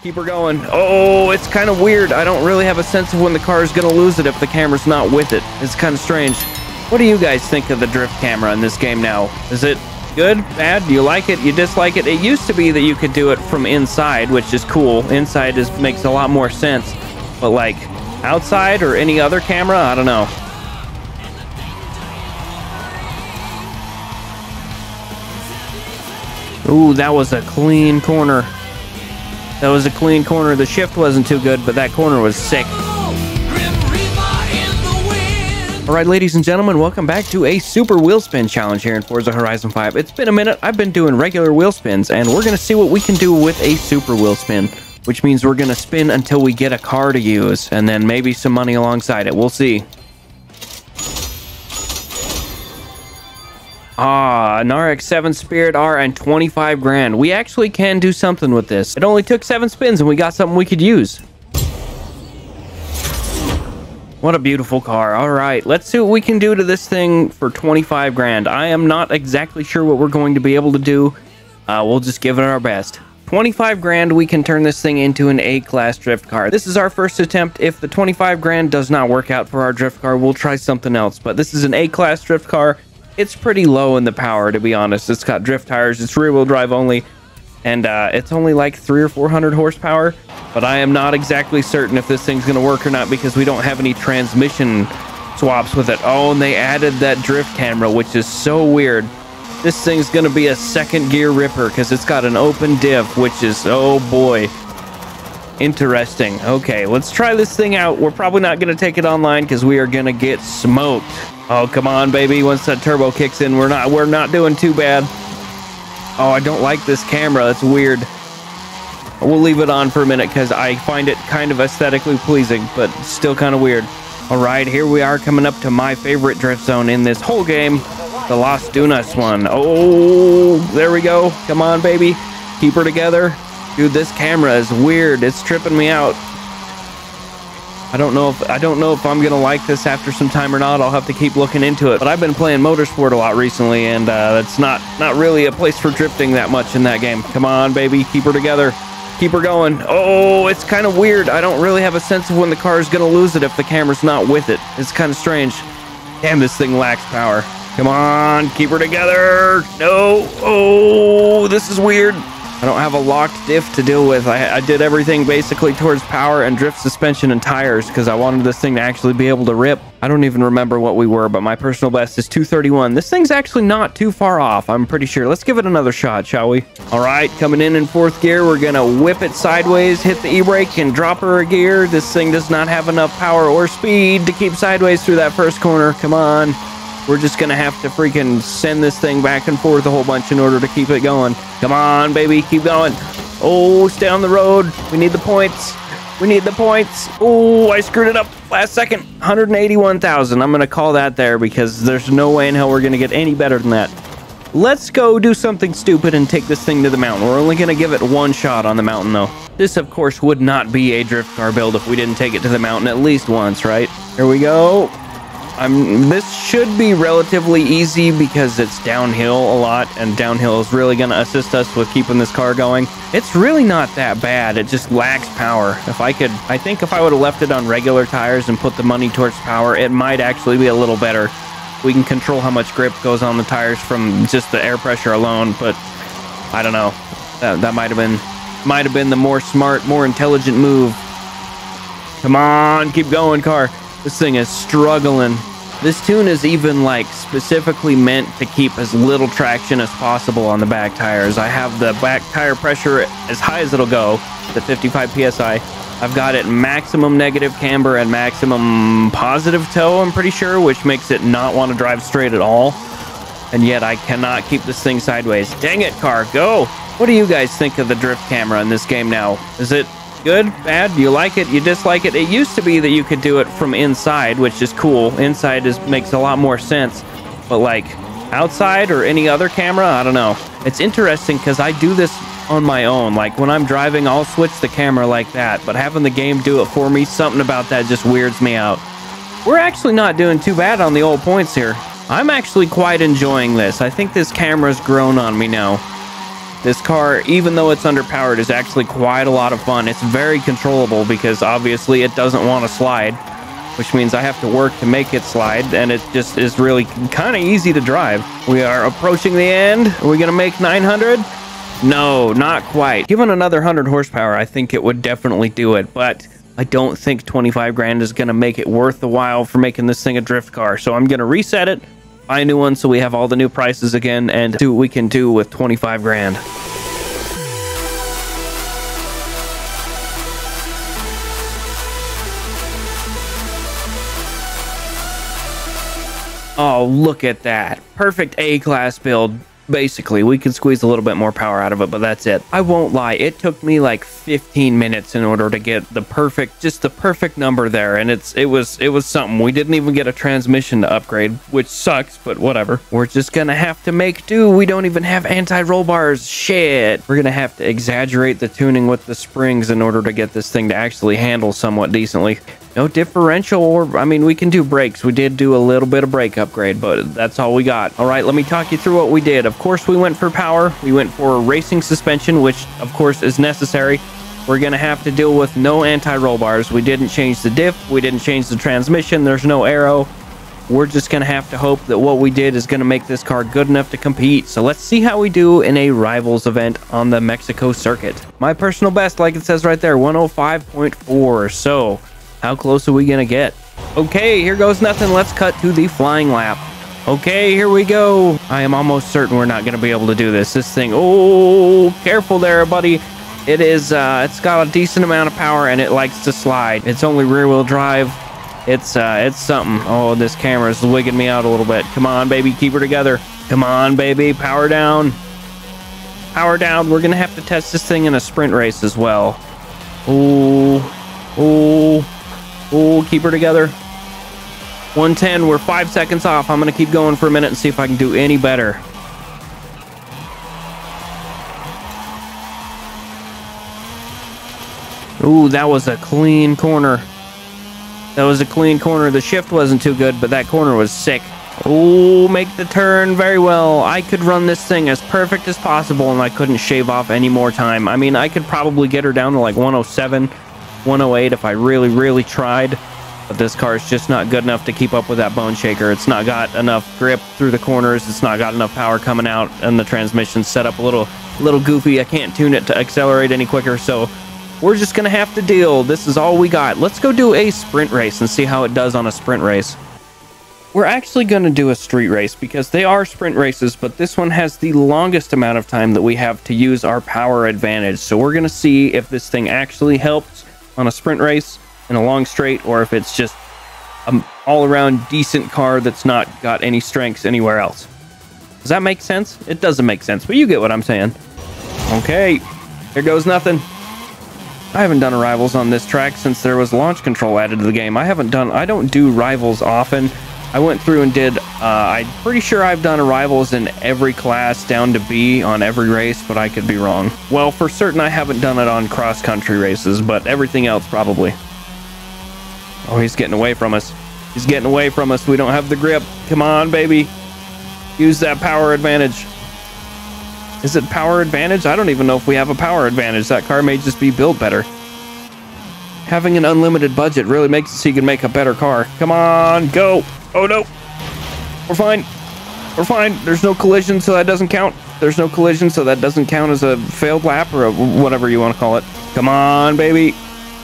Keep her going. Oh, it's kind of weird. I don't really have a sense of when the car is going to lose it if the camera's not with it. It's kind of strange. What do you guys think of the drift camera in this game now? Is it good, bad? Do you like it? You dislike it? It used to be that you could do it from inside, which is cool. Inside makes a lot more sense. But like outside or any other camera, I don't know. Ooh, that was a clean corner. That was a clean corner. The shift wasn't too good, but that corner was sick. Alright, ladies and gentlemen, welcome back to a super wheel spin challenge here in Forza Horizon 5. It's been a minute. I've been doing regular wheel spins, and we're going to see what we can do with a super wheel spin, which means we're going to spin until we get a car to use, and then maybe some money alongside it. We'll see. Ah, an RX-7 Spirit R and 25 grand. We actually can do something with this. It only took 7 spins and we got something we could use. What a beautiful car. All right, let's see what we can do to this thing for 25 grand. I am not exactly sure what we're going to be able to do. We'll just give it our best. 25 grand, we can turn this thing into an A-class drift car. This is our first attempt. If the 25 grand does not work out for our drift car, we'll try something else. But this is an A-class drift car. It's pretty low in the power, to be honest. It's got drift tires, it's rear-wheel drive only, and it's only like 300 or 400 horsepower, but I am not exactly certain if this thing's gonna work or not because we don't have any transmission swaps with it. Oh, and they added that drift camera, which is so weird. This thing's gonna be a second gear ripper because it's got an open diff, which is, oh boy, interesting. Okay, let's try this thing out. We're probably not gonna take it online because we are gonna get smoked. Oh, come on, baby. Once that turbo kicks in, we're not doing too bad. Oh, I don't like this camera. That's weird. We'll leave it on for a minute because I find it kind of aesthetically pleasing, but still kind of weird. All right, here we are coming up to my favorite drift zone in this whole game, the Las Dunas one. Oh, there we go. Come on, baby. Keep her together. Dude, this camera is weird. It's tripping me out. I don't know if I'm gonna like this after some time or not. I'll have to keep looking into it. But I've been playing Motorsport a lot recently, and that's not really a place for drifting that much in that game. Come on, baby, keep her together, keep her going. Oh, it's kind of weird. I don't really have a sense of when the car is gonna lose it if the camera's not with it. It's kind of strange. Damn, this thing lacks power. Come on, keep her together. No, oh, this is weird. I don't have a locked diff to deal with. I did everything basically towards power and drift suspension and tires because I wanted this thing to actually be able to rip. I don't even remember what we were, but my personal best is 231. This thing's actually not too far off, I'm pretty sure. Let's give it another shot, shall we? All right, coming in fourth gear, we're going to whip it sideways, hit the e-brake, and drop her a gear. This thing does not have enough power or speed to keep sideways through that first corner. Come on. We're just going to have to freaking send this thing back and forth a whole bunch in order to keep it going. Come on, baby. Keep going. Oh, stay on the road. We need the points. We need the points. Oh, I screwed it up last second. 181,000. I'm going to call that there because there's no way in hell we're going to get any better than that. Let's go do something stupid and take this thing to the mountain. We're only going to give it one shot on the mountain, though. This, of course, would not be a drift car build if we didn't take it to the mountain at least once, right? Here we go. This should be relatively easy because it's downhill a lot, and downhill is really going to assist us with keeping this car going. It's really not that bad. It just lacks power. I think if I would have left it on regular tires and put the money towards power, it might actually be a little better. We can control how much grip goes on the tires from just the air pressure alone, but I don't know. That might have been the more smart, more intelligent move. Come on, keep going, car. This thing is struggling. This tune is even like specifically meant to keep as little traction as possible on the back tires. I have the back tire pressure as high as it'll go, the 55 PSI. I've got it maximum negative camber and maximum positive toe, I'm pretty sure, which makes it not want to drive straight at all. And yet I cannot keep this thing sideways. Dang it, car, go. What do you guys think of the drift camera in this game now? Is it good, bad? You like it? You dislike it? It used to be that you could do it from inside, which is cool. Inside makes a lot more sense, but like outside or any other camera, I don't know. It's interesting because I do this on my own. Like when I'm driving, I'll switch the camera like that, but having the game do it for me, something about that just weirds me out. We're actually not doing too bad on the old points here. I'm actually quite enjoying this. I think this camera's grown on me now. This car, even though it's underpowered, is actually quite a lot of fun. It's very controllable because obviously it doesn't want to slide, which means I have to work to make it slide, and it just is really kind of easy to drive. We are approaching the end. Are we gonna make 900? No, not quite. Given another 100 horsepower, I think it would definitely do it, but I don't think 25 grand is gonna make it worth the while for making this thing a drift car. So I'm gonna reset it, buy a new one so we have all the new prices again, and do what we can do with 25 grand. Oh, look at that. Perfect A-class build. Basically, we can squeeze a little bit more power out of it, but that's it. I won't lie, it took me like 15 minutes in order to get the perfect, just the perfect number there, and it was something. We didn't even get a transmission to upgrade, which sucks, but whatever. We're just gonna have to make do. We don't even have anti-roll bars. Shit. We're gonna have to exaggerate the tuning with the springs in order to get this thing to actually handle somewhat decently. No differential, or I mean, we can do brakes. We did do a little bit of brake upgrade, but that's all we got. All right, let me talk you through what we did. Of course, we went for power. We went for racing suspension, which of course is necessary. We're gonna have to deal with no anti-roll bars. We didn't change the diff. We didn't change the transmission. There's no aero. We're just gonna have to hope that what we did is gonna make this car good enough to compete. So let's see how we do in a rivals event on the Mexico circuit. My personal best, like it says right there, 105.4. So how close are we gonna get? Okay, here goes nothing. Let's cut to the flying lap. Okay, here we go. I am almost certain we're not gonna be able to do this. This thing, oh, careful there, buddy. It is, it's got a decent amount of power and it likes to slide. It's only rear wheel drive. It's something. Oh, this camera's wigging me out a little bit. Come on, baby, keep her together. Come on, baby, power down. Power down. We're gonna have to test this thing in a sprint race as well. Oh, oh. Oh, keep her together. 110, we're 5 seconds off. I'm gonna keep going for a minute and see if I can do any better. Ooh, that was a clean corner. That was a clean corner. The shift wasn't too good, but that corner was sick. Oh, make the turn very well. I could run this thing as perfect as possible and I couldn't shave off any more time. I mean, I could probably get her down to like 107. 108 if I really tried, but this car is just not good enough to keep up with that bone shaker. It's not got enough grip through the corners. It's not got enough power coming out, and the transmission's set up a little goofy. I can't tune it to accelerate any quicker, so we're just gonna have to deal. This is all we got. Let's go do a sprint race and see how it does on a sprint race. We're actually gonna do a street race because they are sprint races, but this one has the longest amount of time that we have to use our power advantage, so we're gonna see if this thing actually helps on a sprint race in a long straight, or if it's just an all-around decent car that's not got any strengths anywhere else. Does that make sense? It doesn't make sense, but you get what I'm saying. Okay, here goes nothing. I haven't done a rivals on this track since there was launch control added to the game. I don't do rivals often. I went through and did, I'm pretty sure I've done a rivals in every class down to B on every race, but I could be wrong. Well, for certain, I haven't done it on cross-country races, but everything else probably. Oh, he's getting away from us. He's getting away from us. We don't have the grip. Come on, baby. Use that power advantage. Is it power advantage? I don't even know if we have a power advantage. That car may just be built better. Having an unlimited budget really makes it so you can make a better car. Come on, go. Oh no, we're fine. We're fine. There's no collision, so that doesn't count. There's no collision, so that doesn't count as a failed lap or a whatever you want to call it. Come on, baby.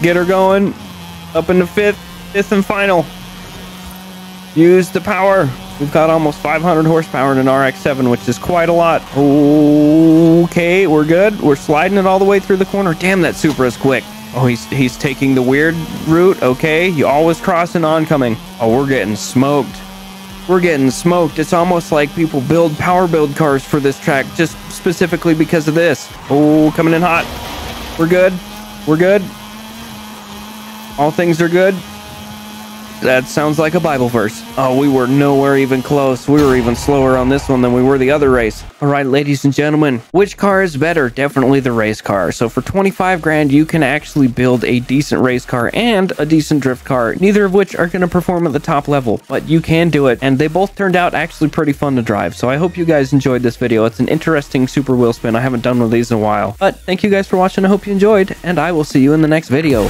Get her going. Up into fifth and final. Use the power. We've got almost 500 horsepower in an RX-7, which is quite a lot. Okay, we're good. We're sliding it all the way through the corner. Damn, that Supra is quick. Oh, he's taking the weird route. Okay, you always cross an oncoming. Oh, we're getting smoked. We're getting smoked. It's almost like people build power build cars for this track just specifically because of this. Oh, coming in hot. We're good. We're good. All things are good. That sounds like a Bible verse. Oh, we were nowhere even close. We were even slower on this one than we were the other race. All right, ladies and gentlemen, which car is better? Definitely the race car. So for 25 grand, you can actually build a decent race car and a decent drift car, neither of which are going to perform at the top level, but you can do it. And they both turned out actually pretty fun to drive. So I hope you guys enjoyed this video. It's an interesting super wheel spin. I haven't done one of these in a while, but thank you guys for watching. I hope you enjoyed, and I will see you in the next video.